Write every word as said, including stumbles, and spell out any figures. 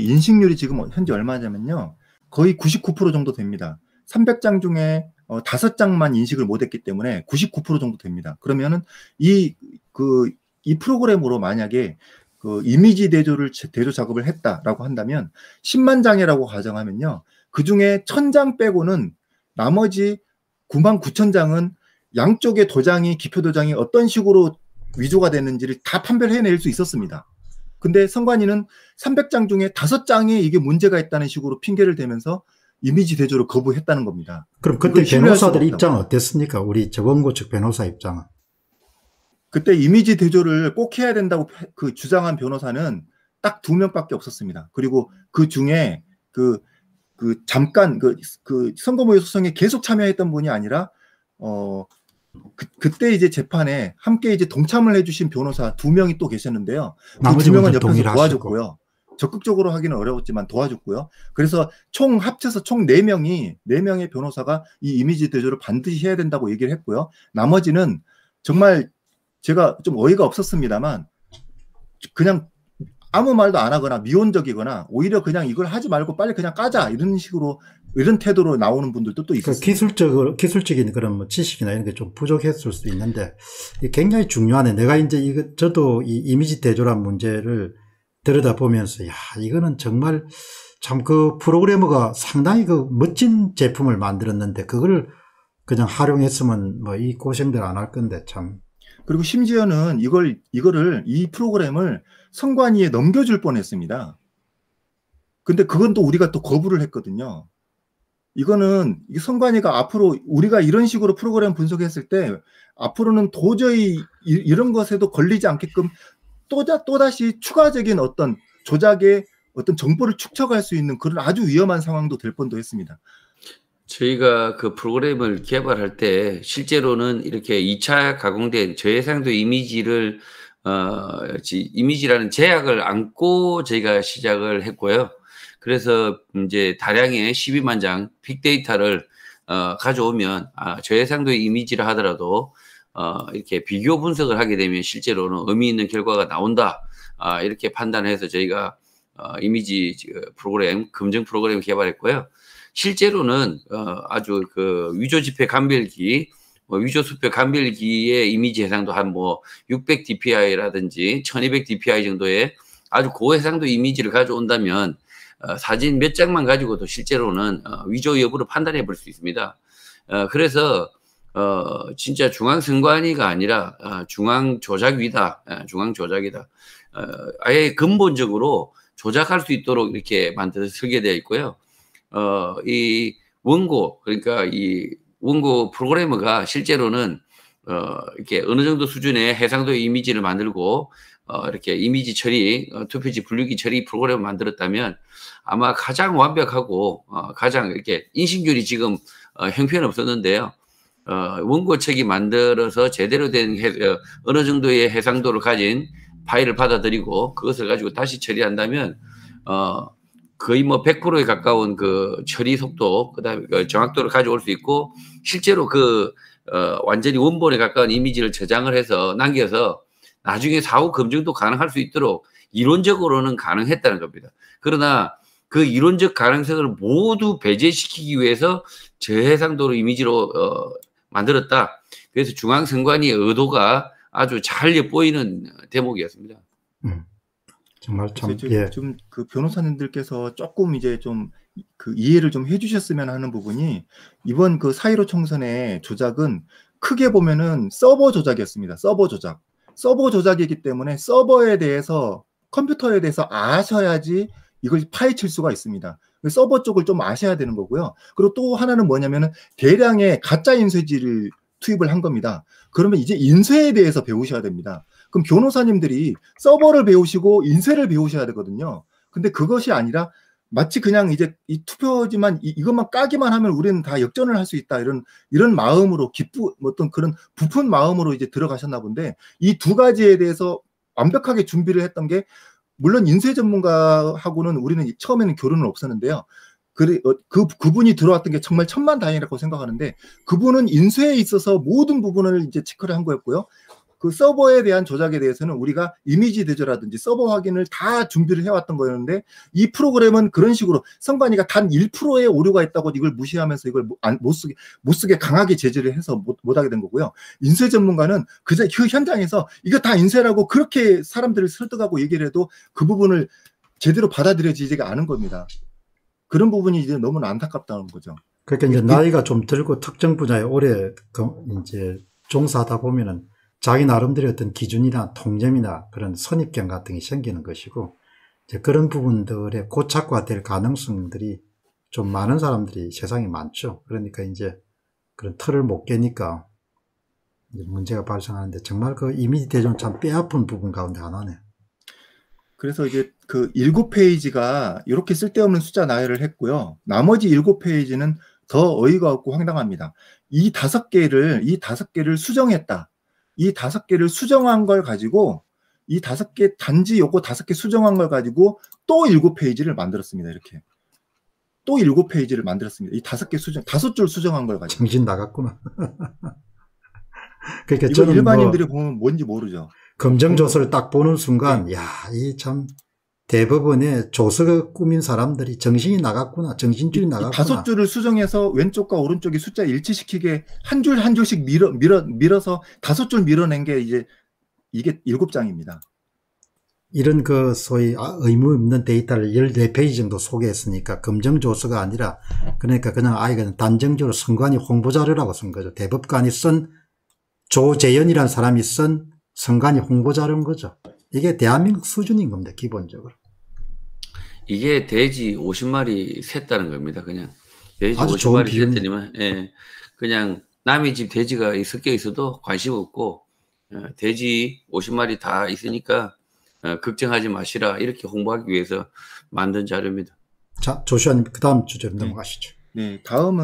인식률이 지금 현재 얼마냐면요, 거의 구십구 퍼센트 정도 됩니다. 삼백 장 중에 어, 다섯 장만 인식을 못했기 때문에 구십구 퍼센트 정도 됩니다. 그러면은 이 그 이 프로그램으로 만약에 그 이미지 대조를 대조 작업을 했다라고 한다면 십만 장이라고 가정하면요, 그 중에 천 장 빼고는 나머지 구만 구천 장은 양쪽의 도장이 기표 도장이 어떤 식으로 위조가 됐는지를 다 판별해낼 수 있었습니다. 근데 선관위는 삼백 장 중에 다섯 장에 이게 문제가 있다는 식으로 핑계를 대면서 이미지 대조를 거부했다는 겁니다. 그럼 그때 변호사들 입장은 어땠습니까? 우리 재범고 측 변호사 입장은? 그때 이미지 대조를 꼭 해야 된다고 그 주장한 변호사는 딱 두 명밖에 없었습니다. 그리고 그 중에 그, 그 잠깐 그, 그 선거모의 소송에 계속 참여했던 분이 아니라 어, 그, 그때 이제 재판에 함께 이제 동참을 해주신 변호사 두 명이 또 계셨는데요. 그 두 명은 옆에서 도와줬고요. 적극적으로 하기는 어려웠지만 도와줬고요. 그래서 총 합쳐서 총 네 명이 네 명의 변호사가 이 이미지 대조를 반드시 해야 된다고 얘기를 했고요. 나머지는 정말 제가 좀 어이가 없었습니다만 그냥 아무 말도 안 하거나 미온적이거나 오히려 그냥 이걸 하지 말고 빨리 그냥 까자 이런 식으로 이런 태도로 나오는 분들도 또 있었어요. 그러니까 기술적으로 기술적인 그런 뭐 지식이나 이런 게 좀 부족했을 수도 있는데 굉장히 중요하네. 내가 이제 이거 저도 이 이미지 대조란 문제를 들여다보면서 야 이거는 정말 참 그 프로그래머가 상당히 그 멋진 제품을 만들었는데 그걸 그냥 활용했으면 뭐 이 고생들 안 할 건데 참. 그리고 심지어는 이걸 이거를 이 프로그램을 선관위에 넘겨줄 뻔했습니다. 근데 그건 또 우리가 또 거부를 했거든요. 이거는 선관위가 앞으로 우리가 이런 식으로 프로그램 분석했을 때 앞으로는 도저히 이, 이런 것에도 걸리지 않게끔 또, 또 다시 추가적인 어떤 조작의 어떤 정보를 축적할 수 있는 그런 아주 위험한 상황도 될 뻔도 했습니다. 저희가 그 프로그램을 개발할 때 실제로는 이렇게 이 차 가공된 저해상도 이미지를 어, 지, 이미지라는 제약을 안고 저희가 시작을 했고요. 그래서 이제 다량의 십이만 장 빅데이터를 어, 가져오면 아, 저해상도 이미지를 하더라도 어, 이렇게 비교 분석을 하게 되면 실제로는 의미 있는 결과가 나온다. 아, 이렇게 판단해서 저희가 어, 이미지 프로그램, 검증 프로그램 개발했고요. 실제로는 어, 아주 그 위조 지표 감별기, 뭐 위조 수표 감별기의 이미지 해상도 한 뭐 육백 디피아이라든지 천이백 디피아이 정도의 아주 고해상도 이미지를 가져온다면 어, 사진 몇 장만 가지고도 실제로는 어, 위조 여부를 판단해 볼 수 있습니다. 어, 그래서 어, 진짜 중앙선관위가 아니라 어, 중앙조작위다, 어, 중앙조작이다. 어, 아예 근본적으로 조작할 수 있도록 이렇게 만들어 설계되어 있고요. 어, 이 원고, 그러니까 이 원고 프로그래머가 실제로는, 어, 이렇게 어느 정도 수준의 해상도 이미지를 만들고, 어, 이렇게 이미지 처리, 어, 투표지 분류기 처리 프로그램을 만들었다면 아마 가장 완벽하고, 어, 가장 이렇게 인식률이 지금, 어, 형편 없었는데요. 어, 원고 측이 만들어서 제대로 된 해, 어, 어느 정도의 해상도를 가진 파일을 받아들이고 그것을 가지고 다시 처리한다면, 어, 거의 뭐 백 퍼센트에 가까운 그 처리 속도, 그 다음에 그 정확도를 가져올 수 있고, 실제로 그, 어, 완전히 원본에 가까운 이미지를 저장을 해서 남겨서 나중에 사후 검증도 가능할 수 있도록 이론적으로는 가능했다는 겁니다. 그러나 그 이론적 가능성을 모두 배제시키기 위해서 저해상도로 이미지로, 어, 만들었다. 그래서 중앙선관위의 의도가 아주 잘 엿보이는 대목이었습니다. 음. 정말 참, 예. 좀 그 변호사님들께서 조금 이제 좀 그 이해를 좀 해주셨으면 하는 부분이 이번 그 사 일오 총선의 조작은 크게 보면은 서버 조작이었습니다. 서버 조작. 서버 조작이기 때문에 서버에 대해서 컴퓨터에 대해서 아셔야지 이걸 파헤칠 수가 있습니다. 서버 쪽을 좀 아셔야 되는 거고요. 그리고 또 하나는 뭐냐면은 대량의 가짜 인쇄지를 투입을 한 겁니다. 그러면 이제 인쇄에 대해서 배우셔야 됩니다. 그럼 변호사님들이 서버를 배우시고 인쇄를 배우셔야 되거든요. 근데 그것이 아니라 마치 그냥 이제 이 투표지만 이, 이것만 까기만 하면 우리는 다 역전을 할 수 있다 이런 이런 마음으로 기쁘 어떤 그런 부푼 마음으로 이제 들어가셨나 본데 이 두 가지에 대해서 완벽하게 준비를 했던 게 물론 인쇄 전문가하고는 우리는 처음에는 교류는 없었는데요. 그, 그, 그분이 들어왔던 게 정말 천만다행이라고 생각하는데 그분은 인쇄에 있어서 모든 부분을 이제 체크를 한 거였고요. 그 서버에 대한 조작에 대해서는 우리가 이미지 대조라든지 서버 확인을 다 준비를 해왔던 거였는데, 이 프로그램은 그런 식으로 성관이가 단 일 퍼센트의 오류가 있다고 이걸 무시하면서 이걸 못 쓰게, 못 쓰게 강하게 제재를 해서 못, 못하게 된 거고요. 인쇄 전문가는 그제 그 현장에서 이거 다 인쇄라고 그렇게 사람들을 설득하고 얘기를 해도 그 부분을 제대로 받아들여지지가 않은 겁니다. 그런 부분이 이제 너무나 안타깝다는 거죠. 그러니까 이제 나이가 좀 들고 특정 분야에 오래 이제 종사하다 보면은 자기 나름대로 어떤 기준이나 통념이나 그런 선입견 같은 게 생기는 것이고, 이제 그런 부분들의 고착화될 가능성들이 좀 많은 사람들이 세상에 많죠. 그러니까 이제 그런 틀을 못 깨니까 이제 문제가 발생하는데, 정말 그 이미지 대조는 참 뼈아픈 부분 가운데 하나네요. 그래서 이제 그 일곱 페이지가 이렇게 쓸데없는 숫자 나열을 했고요. 나머지 일곱 페이지는 더 어이가 없고 황당합니다. 이 다섯 개를, 이 다섯 개를 수정했다. 이 다섯 개를 수정한 걸 가지고, 이 다섯 개, 단지 요거 다섯 개 수정한 걸 가지고 또 일곱 페이지를 만들었습니다. 이렇게. 또 일곱 페이지를 만들었습니다. 이 다섯 개 수정, 다섯 줄 수정한 걸 가지고. 정신 나갔구나. 그러니까 이거 저는 일반인들이 뭐 보면 뭔지 모르죠. 검정조서를 딱 보는 순간, 네. 야, 이 참 대법원의 조서 꾸민 사람들이 정신이 나갔구나, 정신줄이 나갔구나. 다섯 줄을 수정해서 왼쪽과 오른쪽이 숫자 일치시키게 한 줄 한 줄씩 밀어, 밀어, 밀어서 다섯 줄 밀어낸 게 이제 이게 일곱 장입니다. 이런 그 소위 의무 없는 데이터를 열네 페이지 정도 소개했으니까 검정조서가 아니라, 그러니까 그냥 아예 그냥 단정적으로 선관위 홍보자료라고 쓴 거죠. 대법관이 쓴, 조재현이라는 사람이 쓴 선관위 홍보자료인 거죠. 이게 대한민국 수준인 겁니다, 기본적으로. 이게 돼지 오십 마리 샜다는 겁니다, 그냥. 돼지 오십 마리 샜더니만, 예. 그냥 남의 집 돼지가 섞여 있어도 관심 없고, 돼지 오십 마리 다 있으니까 어, 걱정하지 마시라, 이렇게 홍보하기 위해서 만든 자료입니다. 자, 조시아님, 그 다음 주제로 넘어가시죠. 네, 다음은.